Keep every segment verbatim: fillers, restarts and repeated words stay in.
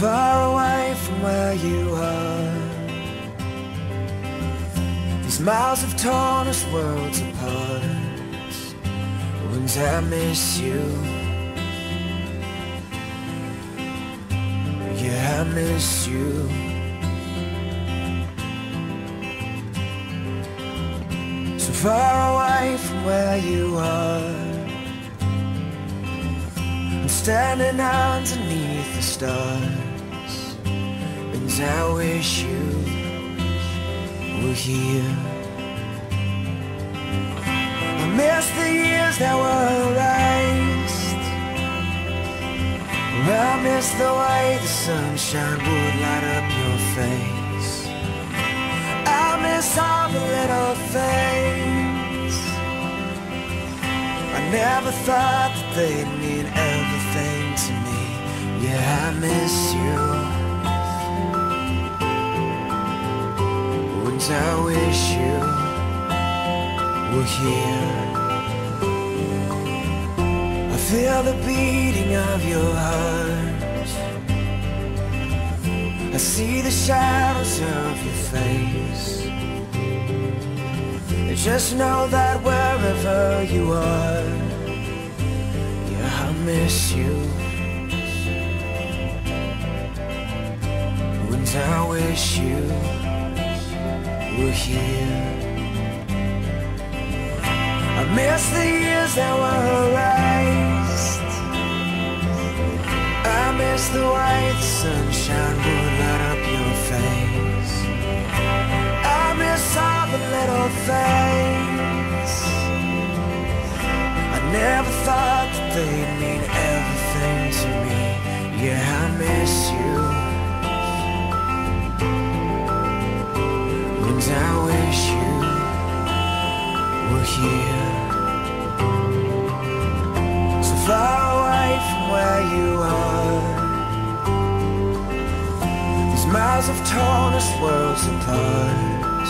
far away from where you are. These miles have torn us worlds apart. And I miss you. Yeah, I miss you. So far away from where you are. I'm standing underneath the stars, and I wish you were here. I miss the years that were erased. I miss the way the sunshine would light up your face. I miss all the little things I never thought that they'd mean everything to me. Yeah, I miss you. And I wish you were here. I feel the beating of your heart. I see the shadows of your face. I just know that wherever you are, yeah, I miss you. And I wish you were here. I miss the years that were erased. I miss the way the sunshine would light up your face. I miss all the little things I never thought that they'd mean everything to me. Yeah, I miss you. And I wish you were here. Far away from where you are. These miles have torn us worlds apart.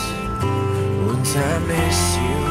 Wouldn't I miss you?